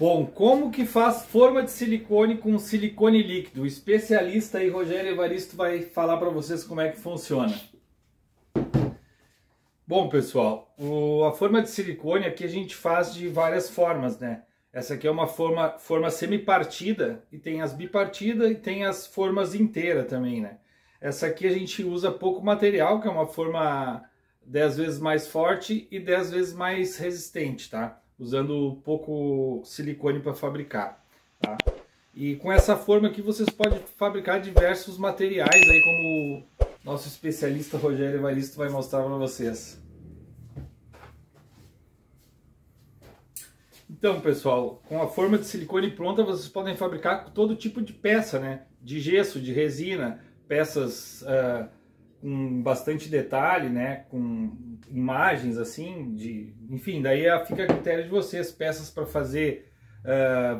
Bom, como que faz forma de silicone com silicone líquido? O especialista aí, Rogério Evaristo, vai falar para vocês como é que funciona. Bom, pessoal, a forma de silicone aqui a gente faz de várias formas, né? Essa aqui é uma forma semipartida, e tem as bipartidas e tem as formas inteiras também, né? Essa aqui a gente usa pouco material, que é uma forma 10 vezes mais forte e 10 vezes mais resistente, tá? Usando pouco silicone para fabricar, tá? E com essa forma aqui vocês podem fabricar diversos materiais, aí como o nosso especialista Rogério Evaristo vai mostrar para vocês. Então, pessoal, com a forma de silicone pronta vocês podem fabricar todo tipo de peça, né? De gesso, de resina, peças com bastante detalhe, né, com imagens assim, enfim, daí fica a critério de vocês, peças para fazer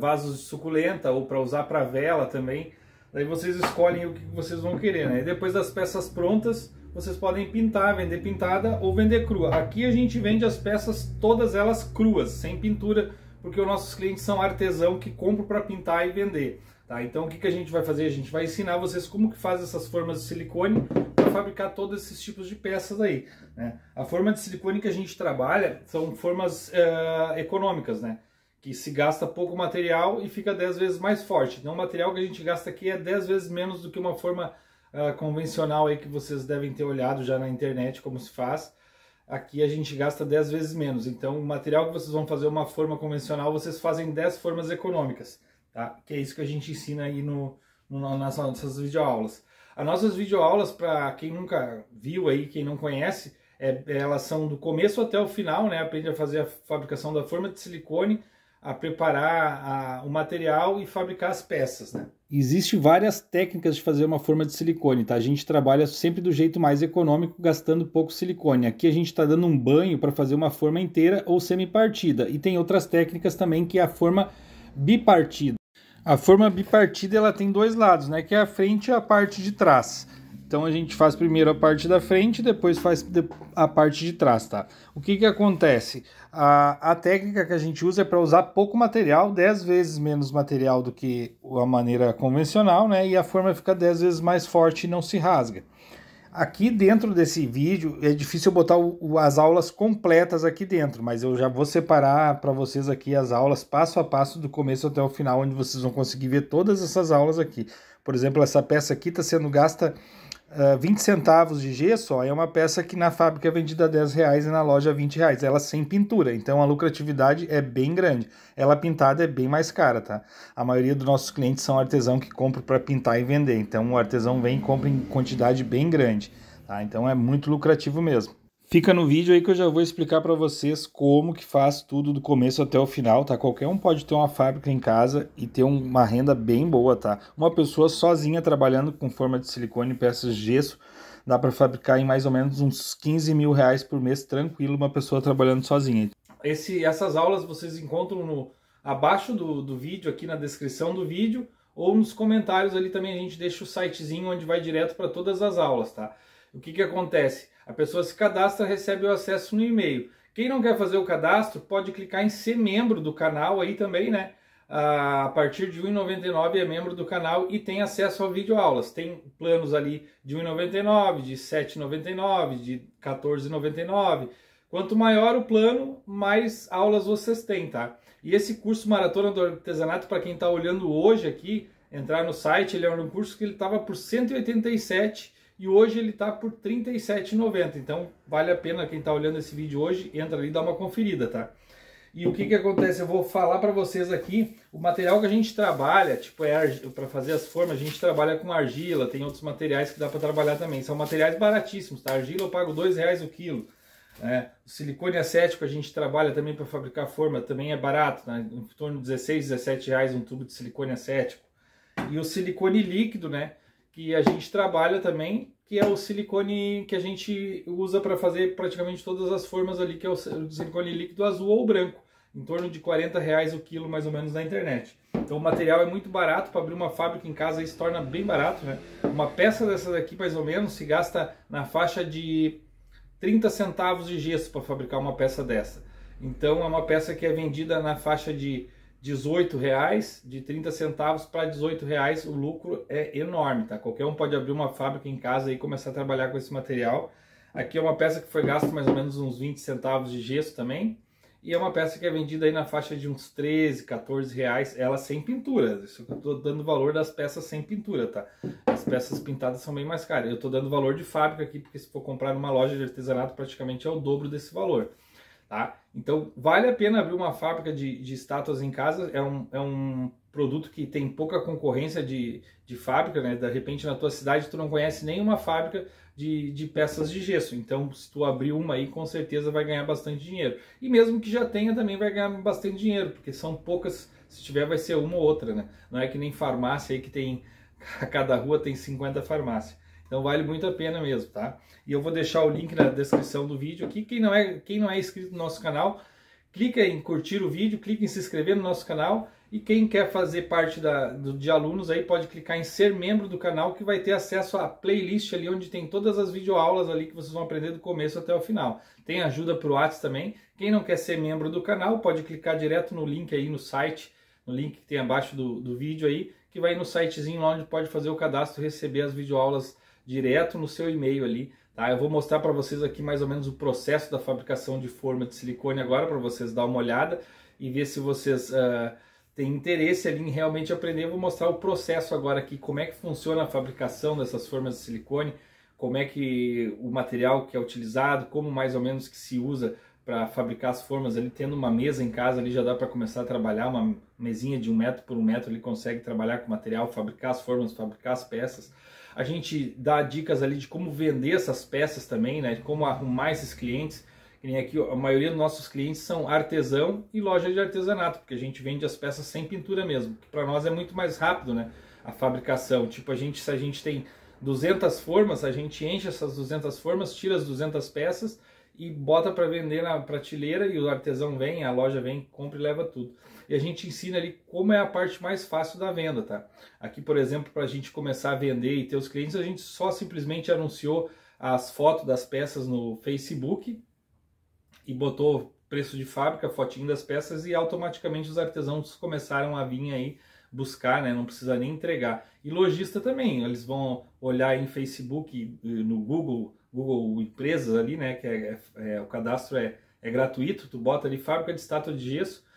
vasos de suculenta ou para usar para vela também, daí vocês escolhem o que vocês vão querer, né, e depois das peças prontas, vocês podem pintar, vender pintada ou vender crua. Aqui a gente vende as peças, todas elas cruas, sem pintura, porque os nossos clientes são artesãos que compram para pintar e vender, tá? Então o que a gente vai fazer? A gente vai ensinar vocês como que faz essas formas de silicone, fabricar todos esses tipos de peças aí, né? A forma de silicone que a gente trabalha são formas econômicas, né? Que se gasta pouco material e fica 10 vezes mais forte. Então o material que a gente gasta aqui é 10 vezes menos do que uma forma convencional aí que vocês devem ter olhado já na internet como se faz. Aqui a gente gasta 10 vezes menos. Então o material que vocês vão fazer uma forma convencional, vocês fazem 10 formas econômicas, tá? Que é isso que a gente ensina aí nas nossas videoaulas. As nossas videoaulas, para quem nunca viu aí, quem não conhece, elas são do começo até o final, né? Aprende a fazer a fabricação da forma de silicone, a preparar o material e fabricar as peças, né? Existem várias técnicas de fazer uma forma de silicone, tá? A gente trabalha sempre do jeito mais econômico, gastando pouco silicone. Aqui a gente está dando um banho para fazer uma forma inteira ou semipartida. E tem outras técnicas também, que é a forma bipartida. A forma bipartida ela tem dois lados, né? Que é a frente e a parte de trás. Então a gente faz primeiro a parte da frente, depois faz a parte de trás, tá? O que acontece? A técnica que a gente usa é para usar pouco material, 10 vezes menos material do que a maneira convencional, né? E a forma fica 10 vezes mais forte e não se rasga. Aqui dentro desse vídeo é difícil botar as aulas completas aqui dentro, mas eu já vou separar para vocês aqui as aulas passo a passo do começo até o final, onde vocês vão conseguir ver todas essas aulas aqui. Por exemplo, essa peça aqui está sendo gasta 20 centavos de gesso, ó, é uma peça que na fábrica é vendida a 10 reais e na loja a 20 reais, ela sem pintura, então a lucratividade é bem grande, ela pintada é bem mais cara, tá? A maioria dos nossos clientes são artesão que compram para pintar e vender, então o artesão vem e compra em quantidade bem grande, tá? Então é muito lucrativo mesmo. Fica no vídeo aí que eu já vou explicar para vocês como que faz tudo do começo até o final, tá? Qualquer um pode ter uma fábrica em casa e ter uma renda bem boa, tá? Uma pessoa sozinha trabalhando com forma de silicone e peças de gesso, dá para fabricar em mais ou menos uns 15 mil reais por mês, tranquilo, uma pessoa trabalhando sozinha. Essas aulas vocês encontram abaixo do vídeo, aqui na descrição do vídeo, ou nos comentários ali também a gente deixa o sitezinho onde vai direto para todas as aulas, tá? O que acontece? A pessoa se cadastra, recebe o acesso no e-mail. Quem não quer fazer o cadastro, pode clicar em ser membro do canal aí também, né? A partir de R$ 1,99 é membro do canal e tem acesso a videoaulas. Tem planos ali de R$ 1,99, de R$ 7,99, de R$ 14,99. Quanto maior o plano, mais aulas vocês têm, tá? E esse curso Maratona do Artesanato, para quem está olhando hoje aqui, entrar no site, ele é um curso que ele estava por R$ 187,00. E hoje ele está por R$ 37,90, então vale a pena quem está olhando esse vídeo hoje, entra ali e dá uma conferida, tá? E o que acontece? Eu vou falar para vocês aqui, o material que a gente trabalha, tipo, para fazer as formas, a gente trabalha com argila, tem outros materiais que dá para trabalhar também, são materiais baratíssimos, tá? Argila eu pago R$ 2,00 o quilo, né? O silicone acético a gente trabalha também para fabricar forma, também é barato, né? Em torno de R$ 16, R$ 17,00 um tubo de silicone acético. E o silicone líquido, né? Que a gente trabalha também, que é o silicone que a gente usa para fazer praticamente todas as formas ali, que é o silicone líquido azul ou branco, em torno de R$ 40,00 o quilo mais ou menos na internet. Então o material é muito barato, para abrir uma fábrica em casa isso torna bem barato, né? Uma peça dessa daqui mais ou menos se gasta na faixa de 30 centavos de gesso para fabricar uma peça dessa. Então é uma peça que é vendida na faixa de R$18,00, de 30 centavos para R$18,00, o lucro é enorme, tá? Qualquer um pode abrir uma fábrica em casa e começar a trabalhar com esse material. Aqui é uma peça que foi gasta mais ou menos uns 20 centavos de gesso também. E é uma peça que é vendida aí na faixa de uns 13, 14 reais, ela sem pintura. Isso que eu estou dando valor das peças sem pintura, tá? As peças pintadas são bem mais caras. Eu estou dando valor de fábrica aqui, porque se for comprar numa loja de artesanato, praticamente é o dobro desse valor, tá? Então, vale a pena abrir uma fábrica de estátuas em casa. É um produto que tem pouca concorrência de fábrica, né? De repente, na tua cidade, tu não conhece nenhuma fábrica de peças de gesso. Então, se tu abrir uma aí, com certeza vai ganhar bastante dinheiro. E mesmo que já tenha, também vai ganhar bastante dinheiro, porque são poucas. Se tiver, vai ser uma ou outra, né? Não é que nem farmácia aí que tem... A cada rua tem 50 farmácias. Então, vale muito a pena mesmo, tá? E eu vou deixar o link na descrição do vídeo aqui. Quem não é inscrito no nosso canal, clica em curtir o vídeo, clica em se inscrever no nosso canal. E quem quer fazer parte de alunos aí pode clicar em ser membro do canal, que vai ter acesso à playlist ali onde tem todas as videoaulas ali que vocês vão aprender do começo até o final. Tem ajuda para o WhatsApp também. Quem não quer ser membro do canal pode clicar direto no link aí no site, no link que tem abaixo do vídeo aí, que vai no sitezinho lá onde pode fazer o cadastro e receber as videoaulas direto no seu e-mail ali. Tá? Eu vou mostrar para vocês aqui mais ou menos o processo da fabricação de forma de silicone agora, para vocês dar uma olhada e ver se vocês... tem interesse ali em realmente aprender. Eu vou mostrar o processo agora aqui, como é que funciona a fabricação dessas formas de silicone, como é que o material que é utilizado, como mais ou menos que se usa para fabricar as formas ali. Tendo uma mesa em casa ali já dá para começar a trabalhar, uma mesinha de 1 metro por 1 metro, ele consegue trabalhar com material, fabricar as formas, fabricar as peças. A gente dá dicas ali de como vender essas peças também, né, de como arrumar esses clientes. E aqui a maioria dos nossos clientes são artesão e loja de artesanato, porque a gente vende as peças sem pintura mesmo, que para nós é muito mais rápido, né, a fabricação. Tipo, se a gente tem 200 formas, a gente enche essas 200 formas, tira as 200 peças e bota para vender na prateleira, e o artesão vem, a loja vem, compra e leva tudo. E a gente ensina ali como é a parte mais fácil da venda, tá? Aqui, por exemplo, para a gente começar a vender e ter os clientes, a gente só simplesmente anunciou as fotos das peças no Facebook, e botou preço de fábrica, fotinho das peças, e automaticamente os artesãos começaram a vir aí buscar, né? Não precisa nem entregar. E lojista também, eles vão olhar em Facebook, no Google Empresas ali, né? Que o cadastro é gratuito, tu bota ali fábrica de estátua de gesso,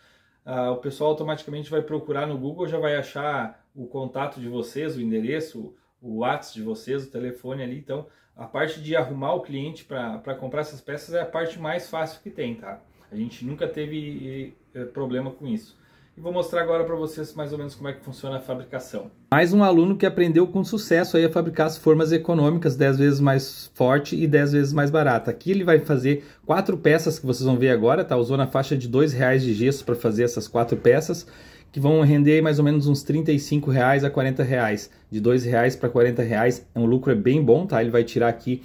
o pessoal automaticamente vai procurar no Google, já vai achar o contato de vocês, o endereço, o WhatsApp de vocês, o telefone ali. Então, a parte de arrumar o cliente para comprar essas peças é a parte mais fácil que tem, tá? A gente nunca teve problema com isso. E vou mostrar agora para vocês mais ou menos como é que funciona a fabricação. Mais um aluno que aprendeu com sucesso aí a fabricar as formas econômicas, 10 vezes mais forte e 10 vezes mais barata. Aqui ele vai fazer 4 peças que vocês vão ver agora, tá? Usou na faixa de R$2,00 de gesso para fazer essas 4 peças, que vão render mais ou menos uns R$35 a R$40. De R$2,00 para R$40, o lucro é bem bom, tá? Ele vai tirar aqui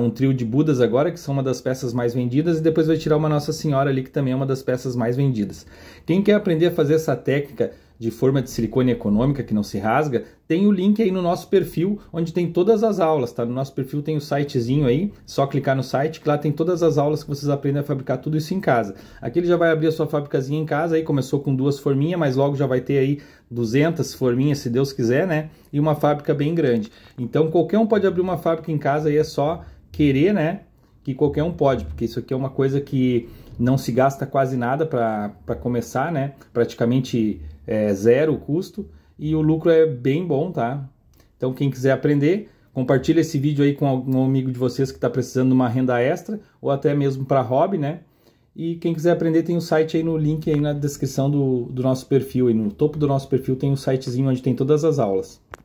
um trio de Budas agora, que são uma das peças mais vendidas, e depois vai tirar uma Nossa Senhora ali, que também é uma das peças mais vendidas. Quem quer aprender a fazer essa técnica de forma de silicone econômica que não se rasga, tem o link aí no nosso perfil, onde tem todas as aulas, tá? No nosso perfil tem o sitezinho aí, só clicar no site, que lá tem todas as aulas que vocês aprendem a fabricar tudo isso em casa. Aqui ele já vai abrir a sua fabricazinha em casa, aí começou com 2 forminhas, mas logo já vai ter aí 200 forminhas, se Deus quiser, né? E uma fábrica bem grande. Então, qualquer um pode abrir uma fábrica em casa, aí é só querer, né? Que qualquer um pode, porque isso aqui é uma coisa que não se gasta quase nada para começar, né? Praticamente zero o custo, e o lucro é bem bom, tá? Então, quem quiser aprender, compartilha esse vídeo aí com algum amigo de vocês que está precisando de uma renda extra, ou até mesmo para hobby, né? E quem quiser aprender, tem o site aí no link aí na descrição do nosso perfil, e no topo do nosso perfil tem um sitezinho onde tem todas as aulas.